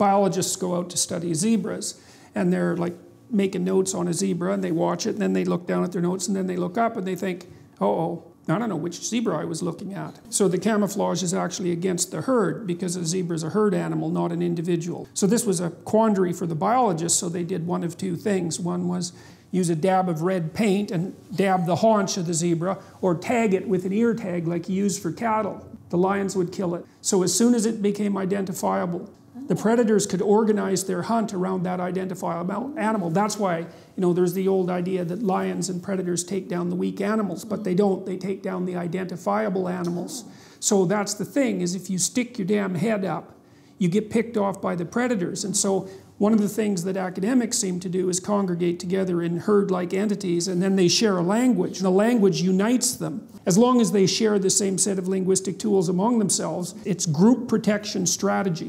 biologists go out to study zebras, and they're like making notes on a zebra, and they watch it, and then they look down at their notes, and then they look up, and they think, uh-oh, I don't know which zebra I was looking at. So the camouflage is actually against the herd, because a zebra is a herd animal, not an individual. So this was a quandary for the biologists, so they did one of two things. One was use a dab of red paint and dab the haunch of the zebra, or tag it with an ear tag like you use for cattle. The lions would kill it. So as soon as it became identifiable, the predators could organize their hunt around that identifiable animal. That's why, you know, there's the old idea that lions and predators take down the weak animals, but they don't. They take down the identifiable animals. So that's the thing, is if you stick your damn head up, you get picked off by the predators. And so one of the things that academics seem to do is congregate together in herd-like entities, and then they share a language. And the language unites them. As long as they share the same set of linguistic tools among themselves, it's group protection strategy.